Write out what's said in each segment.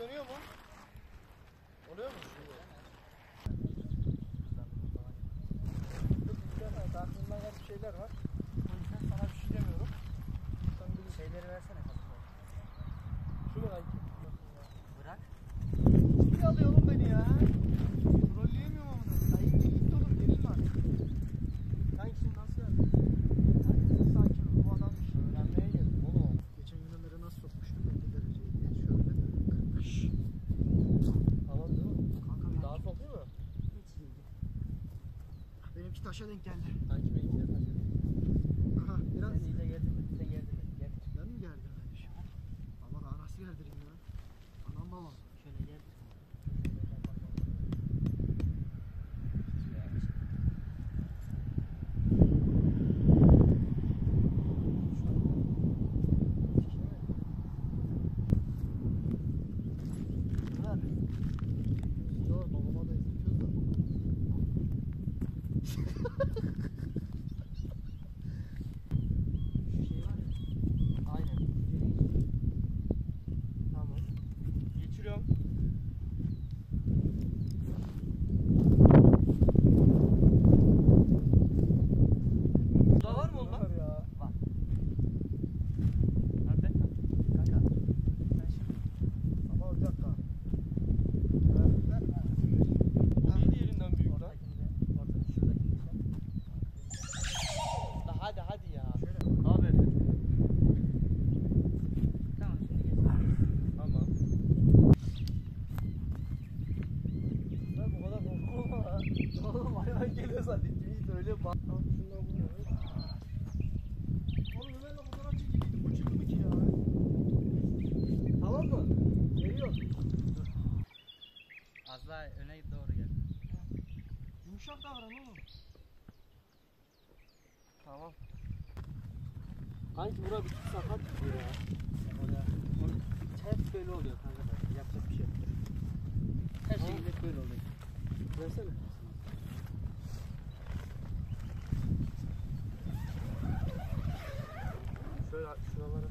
dönüyor mu? Oluyor mu? Aklımda bazı şeyler var. O yüzden sana bir şey demiyorum. Sen bir şeyleri versene. Şunu bırak. Bırak. Niye alıyorsun beni ya? Trolleyemiyorum ama. Sayın de git oğlum. Gelin var. Kanki şimdi nasıl yani? Sakin ol. Bu adam işte öğrenmeye geldi. Oğlum. Geçen gün onları nasıl sokmuştum? Öyle dereceye diye. Şöyle de kırmış. Tamam değil mi? Kanka daha sol değil mi? Hiç değil. Benimki taşa denk geldi. Kanki benimki de taşa denk geldi. Aha biraz. Sen iyice geldin mi? Sen geldin mi? Ben mi geldim? Gerdireyim ya. Anam babam. Şöyle gel. Öne doğru gel. Yumuşak davran oğlum. Tamam. Kanki bura bir sakat gidiyor ya. Hep böyle oluyor kanka. Yapacak bir şey yok. Her şey hep böyle oluyor. Versene. Şöyle şuralara.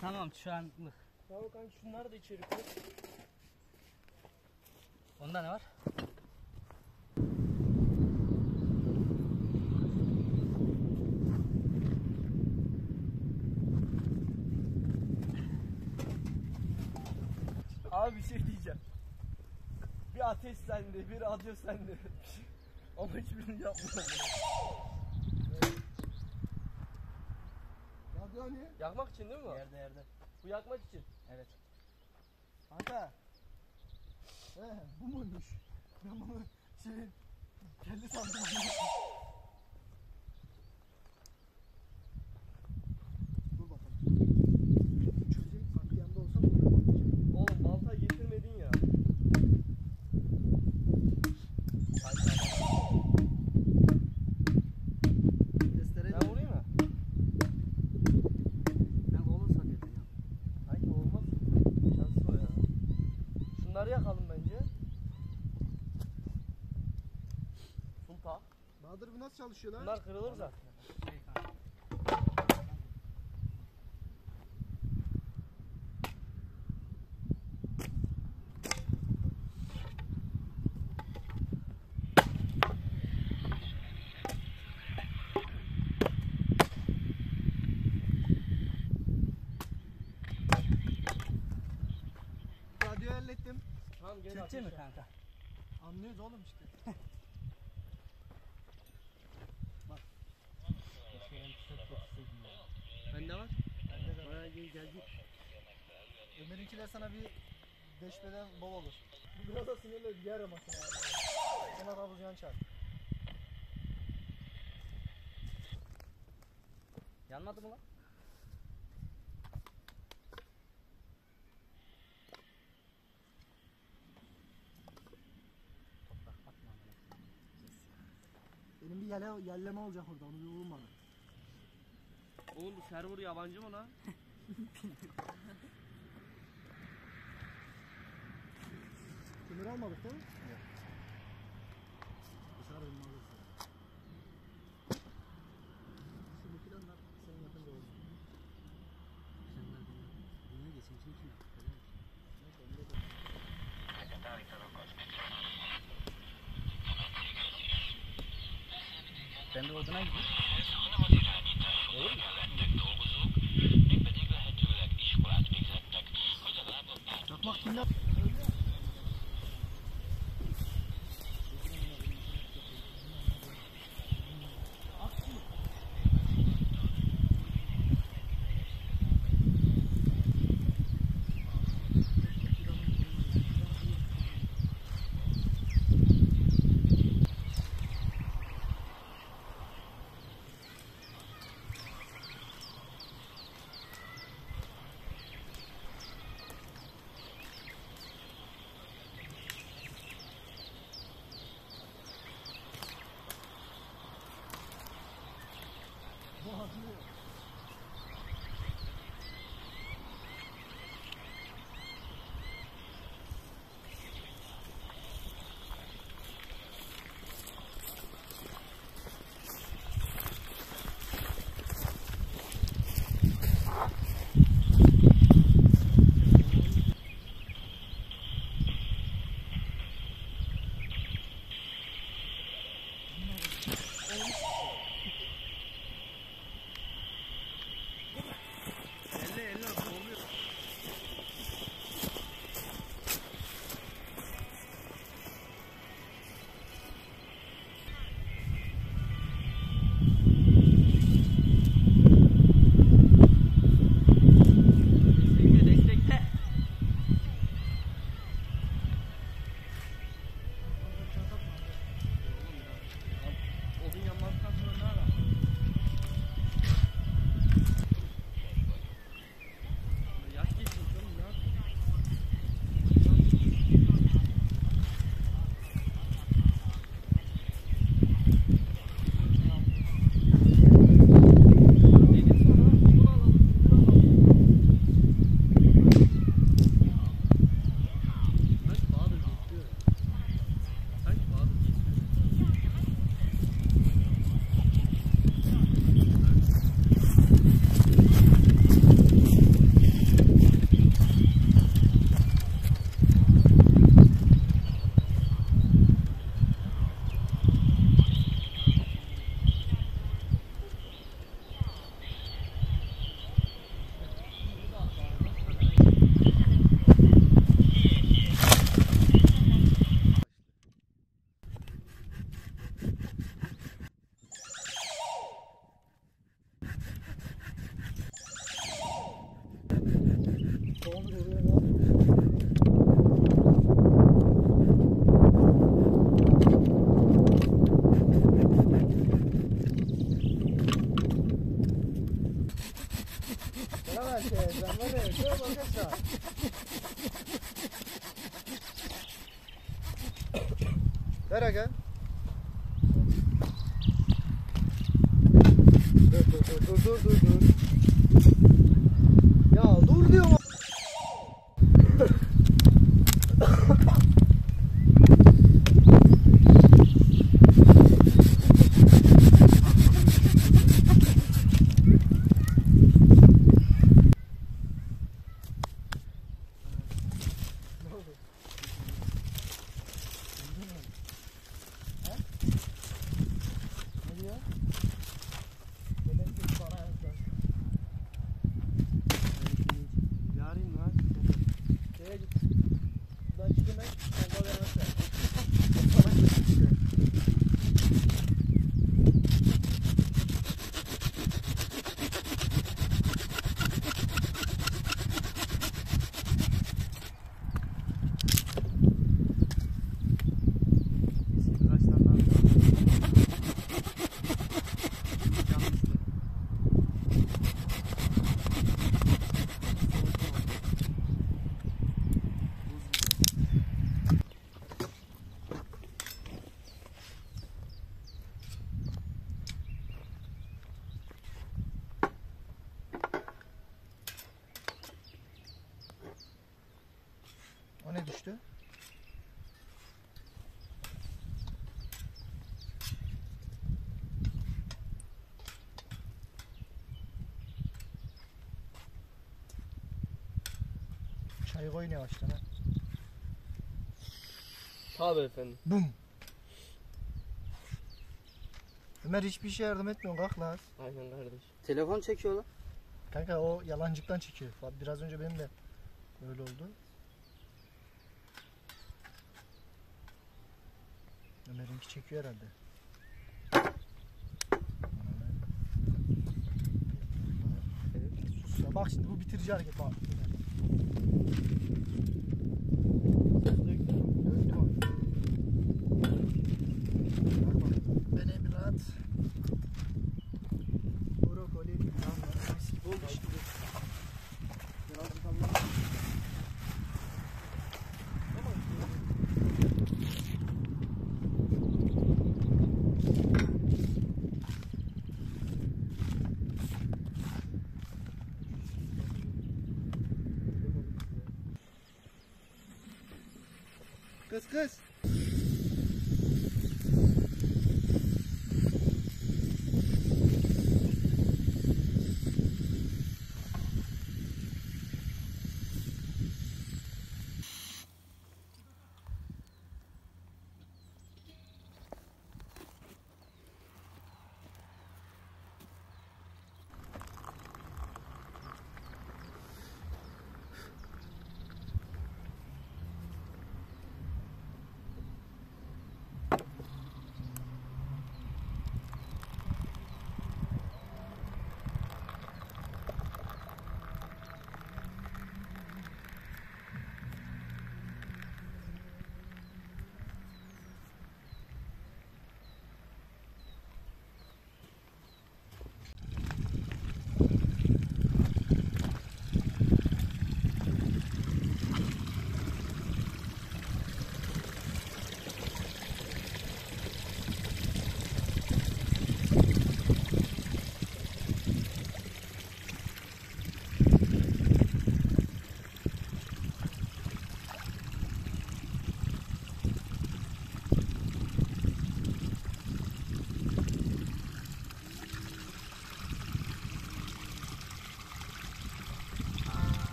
Tamam şu an mıh. Ya kanka şunları da içeri koy. Onda ne var? Abi bir şey diyeceğim. Bir ateş sende, bir radyo sende. Ama hiçbirini yapmadım. Niye? Yakmak için değil mi? Yerde. Bu yakmak için. Evet. Kanka. Bu muymuş? Ben bunu kendi sandım. Dur bakalım. Çözeyim bak, yanında olsam buraya bakacağım. Oğlum baltayı getirmedin ya. Bahadır bu nasıl çalışıyor lan? Bunlar kırılır zaten. Radyoyu hallettim. Tamam, gel Türkçe mi kanka? Anlıyoruz oğlum işte. Bende var. Bana geldik. Ömer'inkiler sana bir Deşmeden bol olur. Biraz da sinirli diğer makine. Sana kabızgan çarp. Yanmadı mı lan? Benim bir yerleme olacak orada, onu bir vurmadım. Oğlum bu server yabancı mı lan? Kömür almadık değil mi? Evet. Dışarı benim alırsın. Şimdi planlar senin yakında olacak. Planlar benim yakında. Dünya geçin kim kim yaptık? Ben de odana gideyim. Olur mu? Yapmak kim yap? Ver aga. Dur. Ya dur diyorum. düştü. Çayı koyun yavaştan. Tabii efendim. Bum. Ömer hiçbir şey yardım etmiyorsun, kalk lan. Aynen kardeş. Telefon çekiyor lan. Kanka o yalancıktan çekiyor. Biraz önce benim de öyle oldu. Ömer'inki çekiyor herhalde. Evet. Bak şimdi bu bitirici hareket var. Kız kız.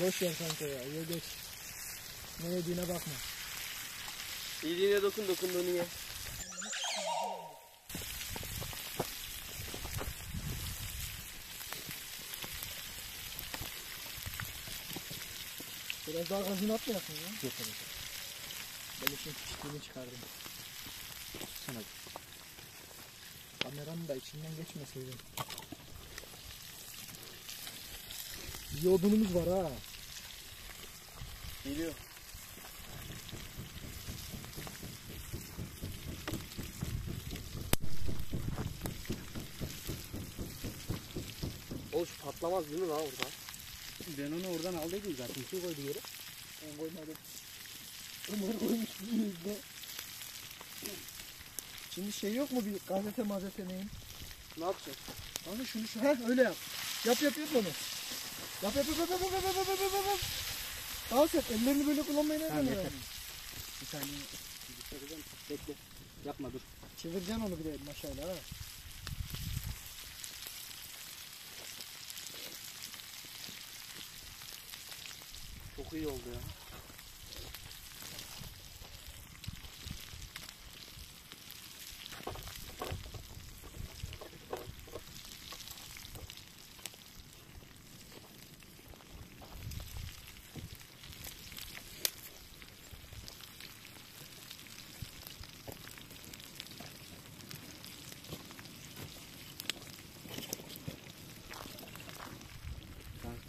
Boş ver kanka ya, ye geç. Ne yediğine bakma. Yediğine dokun, dokunduğunu ye. Biraz daha gazını atmayasın ya. Yok öyle. Ben işin küçüklüğünü çıkardım. Sana. Kameranın da içinden geçmeseydim. Bir odunumuz var ha. Geliyor. Oğlum patlamaz değil mi lan orada? Ben onu oradan aldıydım zaten. Su koydu yere. Ben koymadım. Ömer koymuş yüzde. Şimdi şey yok mu bir gazete mazete neyin? Ne yapacağız? Abi şunu şu. Heh öyle yap. Yap onu. Yap. Dans et. Ellerini böyle kullanmayı nereden öğrendin? Yani. Bir saniye. Bekle. Yapma dur. Çevireceksin onu bir de maşayla ha. Çok iyi oldu ya.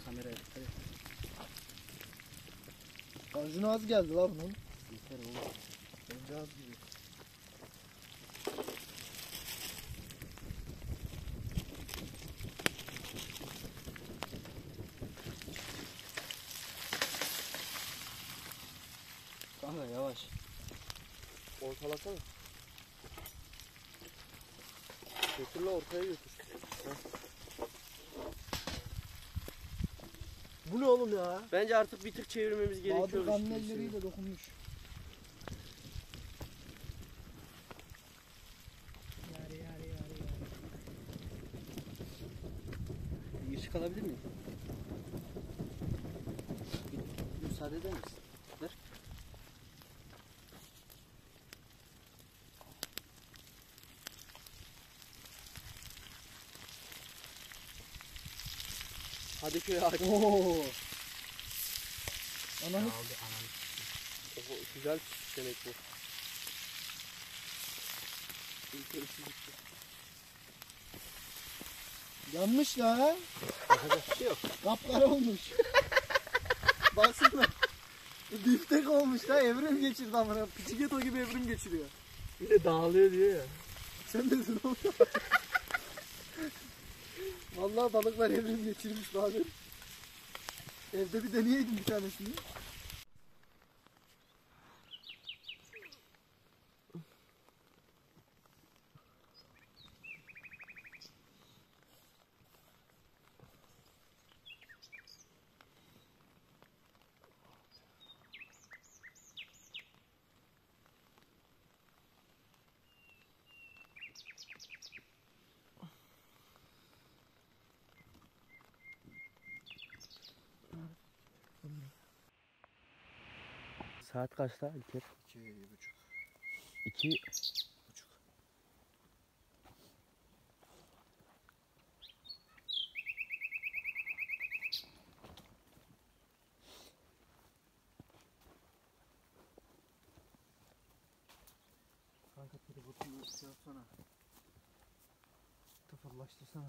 Kameraya dikkat. Ancuna az geldi lan bunun. Yeter oğlum. Bence az gibi. Kanka yavaş. Ortalasana. Götürle ortaya götür. Heh. Bu ne oğlum ya? Bence artık bir tık çevirmemiz gerekiyor. Bahadır kanın elleriyle dokunmuş. Yari. Işık alabilir miyim? Müsaade eder misin? Ver. Hadi köye hadi. Ooo. Ananı. Oho, güzel demek bu. Yanmış la. Şey yok. Kaplar olmuş. Baksana. Biftek olmuş la, evrim geçirdi amına. Piçiketo gibi evrim geçiriyor. Bir de dağılıyor diyor ya. Sen desin oğlum. Vallahi balıklar evrim geçirmiş bazen. Evde bir deneyeydim bir tanesini. Saat kaçta İlker? 2.30. 2.30. Kanka telefonu şey yapsana. Tıfırlaştırsana.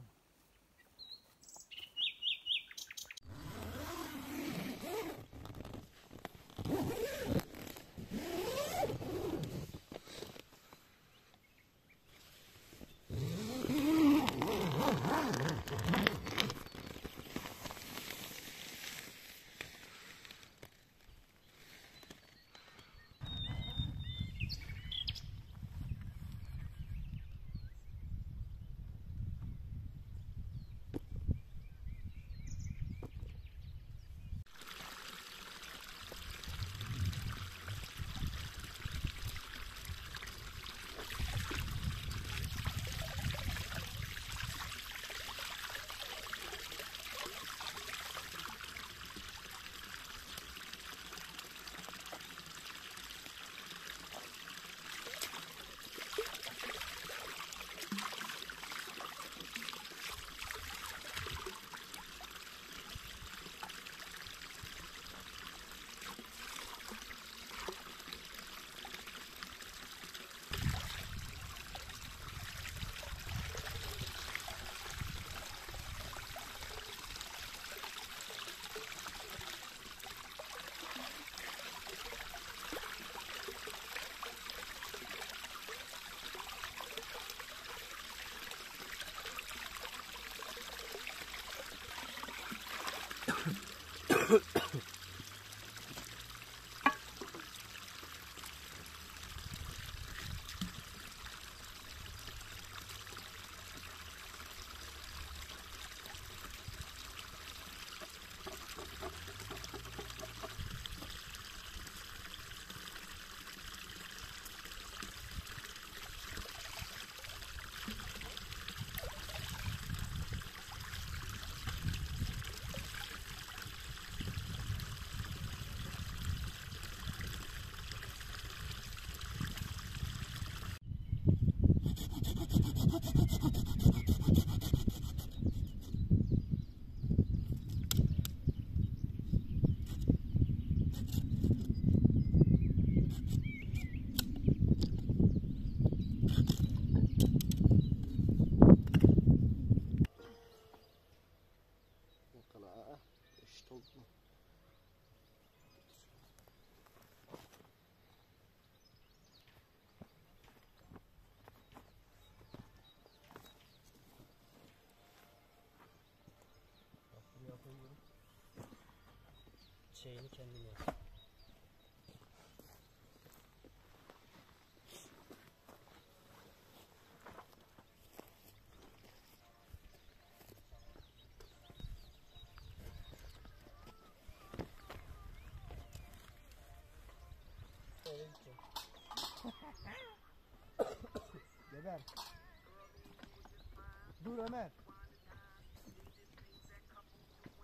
şeyini kendin yap. Geber. Dur Ömer.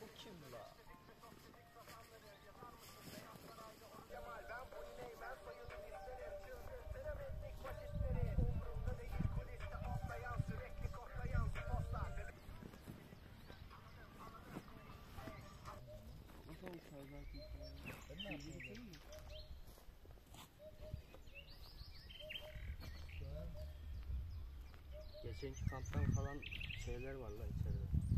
Bu kim la? Geçenki kamptan falan şeyler var lan içeride.